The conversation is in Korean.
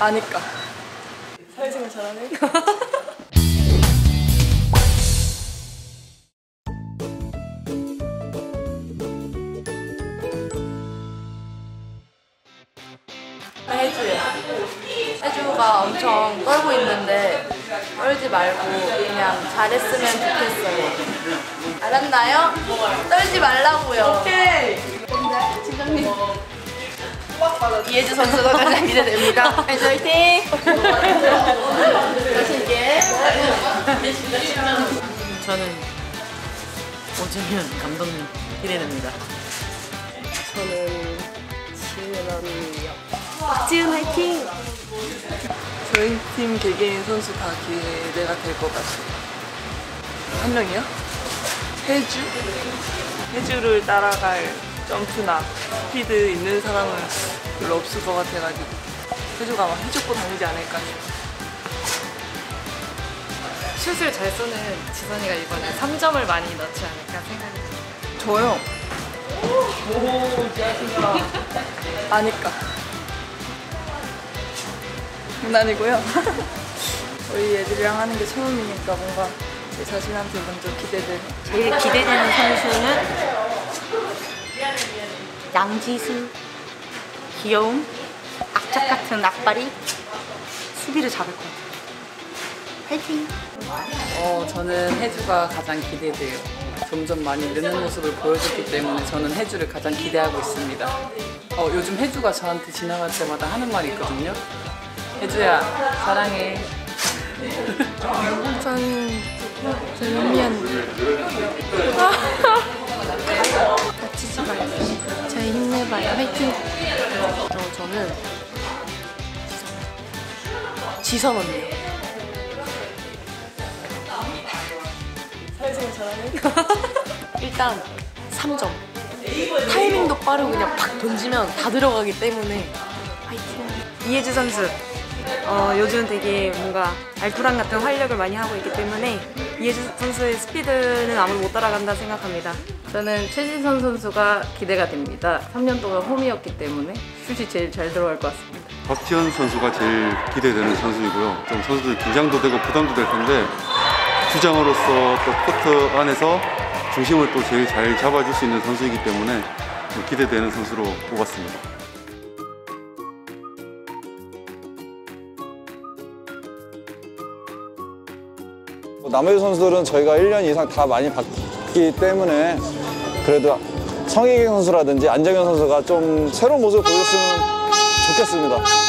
아니까. 사회생활 잘하네. 혜주가 엄청 떨고 있는데 떨지 말고 그냥 잘했으면 좋겠어요. 알았나요? 떨지 말라고요. 오케이. 근데 팀장님 이혜주 선수가 가장 기대됩니다. 화이팅! 자신있게. 저는 오정현 감독님 기대됩니다. 저는 지은 언니요. 박지은 화이팅! 저희 팀 개개인 선수 다 기대가 될 것 같아요. 한 명이요? 혜주? 혜주를 따라갈 점프나 스피드 있는 사람은 별로 없을 것 같아가지고 혜주가 아마 혜주고 다니지 않을까 싶어요. 슛을 잘 쏘는 지선이가 이번에 3점을 많이 넣지 않을까 생각이 듭니다. 저요? 오, 지아씨가 아니까. 장난이고요. 저희 애들이랑 하는 게 처음이니까 뭔가 제 자신한테 먼저 기대되는. 제일 기대되는 선수는 양지수. 귀여움, 악착 같은 악발이 수비를 잡을 것 같아요. 화이팅! 저는 혜주가 가장 기대돼요. 점점 많이 느는 모습을 보여줬기 때문에 저는 혜주를 가장 기대하고 있습니다. 요즘 혜주가 저한테 지나갈 때마다 하는 말이 있거든요. 혜주야, 사랑해. 저는 은미 언니. 다치지 말고 저희 힘내봐요. 화이팅! 저는 지선 언니요. 사회생활 잘하네. 일단 3점. 타이밍도 빠르고 그냥 팍 던지면 다 들어가기 때문에 화이팅! 이혜주 선수. 요즘 되게 뭔가 알토란 같은 활력을 많이 하고 있기 때문에 이혜주 선수의 스피드는 아무도 못 따라간다 생각합니다. 저는 최지선 선수가 기대가 됩니다. 3년 동안 홈이었기 때문에 슛이 제일 잘 들어갈 것 같습니다. 박지은 선수가 제일 기대되는 선수이고요. 좀 선수들 긴장도 되고 부담도 될 텐데 주장으로서 또 코트 안에서 중심을 또 제일 잘 잡아줄 수 있는 선수이기 때문에 좀 기대되는 선수로 뽑았습니다. 남의 선수들은 저희가 1년 이상 다 많이 봤기 때문에 그래도 성희경 선수라든지 안정현 선수가 좀 새로운 모습을 보였으면 좋겠습니다.